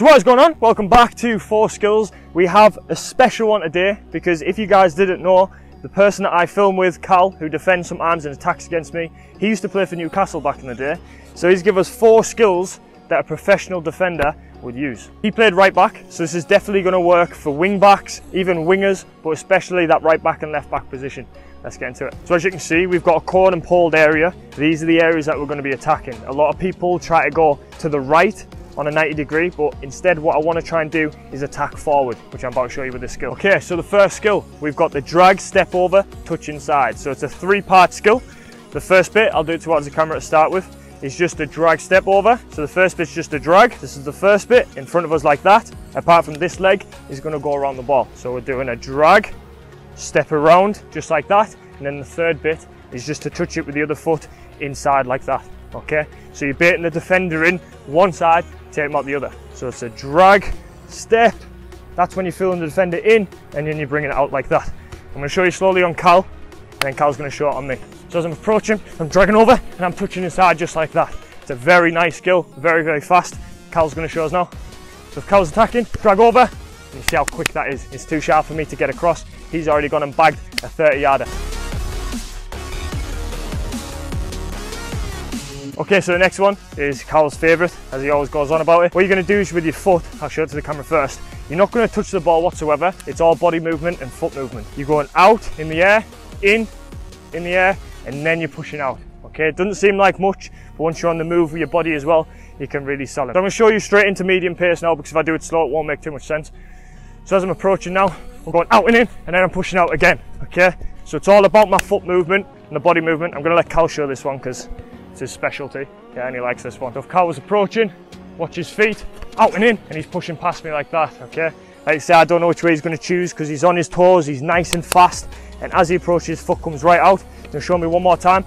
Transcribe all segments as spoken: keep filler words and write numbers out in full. So what is going on? Welcome back to four skills. We have a special one today because if you guys didn't know, the person that I film with, Cal, who defends sometimes and attacks against me, he used to play for Newcastle back in the day. So he's given us four skills that a professional defender would use. He played right back, so this is definitely going to work for wing backs, even wingers, but especially that right back and left back position. Let's get into it. So as you can see, we've got a cornered and pulled area. These are the areas that we're going to be attacking. A lot of people try to go to the right on a ninety degree, but instead what I want to try and do is attack forward, which I'm about to show you with this skill. Okay, so the first skill, we've got the drag, step over, touch inside. So it's a three-part skill. The first bit, I'll do it towards the camera to start with, is just a drag step over. So the first bit's just a drag. This is the first bit in front of us like that. Apart from this leg is going to go around the ball. So we're doing a drag, step around just like that. And then the third bit is just to touch it with the other foot inside like that. Okay, so you're baiting the defender in one side, take him out the other. So it's a drag, step. That's when you're feeling the defender in and then you're bringing it out like that. I'm going to show you slowly on Cal and then Cal's going to show it on me. So as I'm approaching, I'm dragging over and I'm touching inside just like that. It's a very nice skill, very, very fast. Cal's going to show us now. So if Cal's attacking, drag over, and you see how quick that is. It's too sharp for me to get across. He's already gone and bagged a thirty yarder. Okay, so the next one is Cal's favourite, as he always goes on about it. What you're going to do is with your foot, I'll show it to the camera first, you're not going to touch the ball whatsoever. It's all body movement and foot movement. You're going out in the air, in, in the air, and then you're pushing out. Okay, it doesn't seem like much, but once you're on the move with your body as well, you can really sell it. So I'm going to show you straight into medium pace now, because if I do it slow, it won't make too much sense. So as I'm approaching now, I'm going out and in, and then I'm pushing out again. Okay, so it's all about my foot movement and the body movement. I'm going to let Cal show this one because it's his specialty. Yeah, and he likes this one. So if Cal was approaching, watch his feet, out and in, and he's pushing past me like that. Okay, like I say, I don't know which way he's going to choose because he's on his toes, he's nice and fast, and as he approaches, his foot comes right out. He'll show me one more time.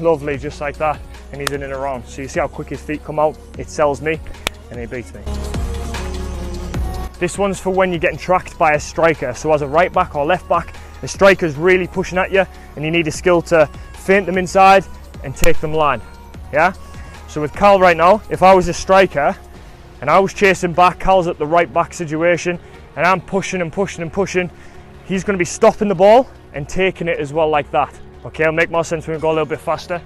Lovely, just like that, and he's in and around. So you see how quick his feet come out, it sells me, and he beats me. This one's for when you're getting tracked by a striker. So as a right back or left back, the striker's really pushing at you, and you need a skill to feint them inside and take them line, yeah? So with Cal right now, if I was a striker, and I was chasing back, Cal's at the right back situation, and I'm pushing and pushing and pushing, he's gonna be stopping the ball and taking it as well like that. Okay, it'll make more sense when we go a little bit faster.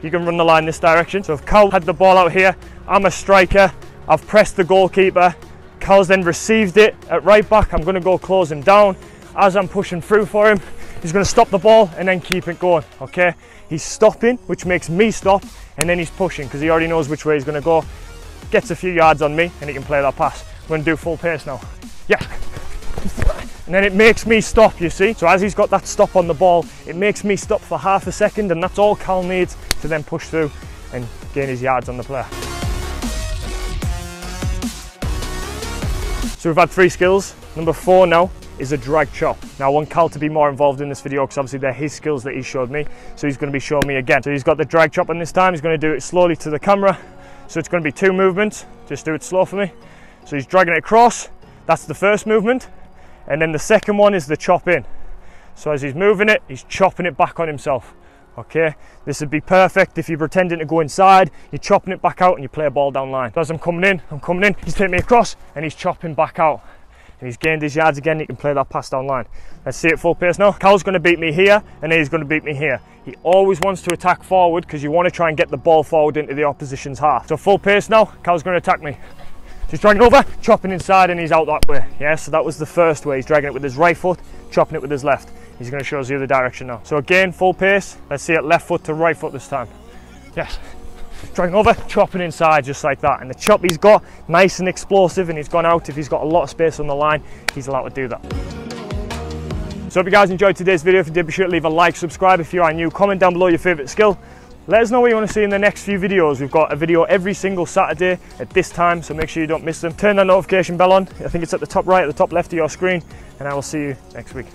You can run the line this direction. So if Cal had the ball out here, I'm a striker, I've pressed the goalkeeper, Cal's then received it at right back, I'm gonna go close him down. As I'm pushing through for him, he's gonna stop the ball and then keep it going, okay? He's stopping, which makes me stop, and then he's pushing, because he already knows which way he's gonna go. Gets a few yards on me, and he can play that pass. We're gonna do full pace now. Yeah. And then it makes me stop, you see? So as he's got that stop on the ball, it makes me stop for half a second, and that's all Cal needs to then push through and gain his yards on the player. So we've had three skills. Number four now is a drag chop. Now I want Cal to be more involved in this video because obviously they're his skills that he showed me, so he's going to be showing me again. So he's got the drag chop, and this time he's going to do it slowly to the camera. So it's going to be two movements. Just do it slow for me. So he's dragging it across. That's the first movement. And then the second one is the chop in. So as he's moving it, he's chopping it back on himself. Okay, this would be perfect if you're pretending to go inside, you're chopping it back out and you play a ball down line. So as I'm coming in, I'm coming in, he's taking me across and he's chopping back out. And he's gained his yards again, he can play that pass down line. Let's see it full pace now. Cal's going to beat me here and then he's going to beat me here. He always wants to attack forward because you want to try and get the ball forward into the opposition's half. So full pace now, Cal's going to attack me. He's dragging over, chopping inside, and he's out that way. Yeah, so that was the first way. He's dragging it with his right foot, chopping it with his left. He's going to show us the other direction now. So again, full pace. Let's see it left foot to right foot this time. Yes. Dragging over, chopping inside, just like that. And the chop he's got, nice and explosive, and he's gone out. If he's got a lot of space on the line, he's allowed to do that. So I hope you guys enjoyed today's video. If you did, be sure to leave a like, subscribe if you are new. Comment down below your favourite skill. Let us know what you want to see in the next few videos. We've got a video every single Saturday at this time, so make sure you don't miss them. Turn that notification bell on. I think it's at the top right, at the top left of your screen, and I will see you next week.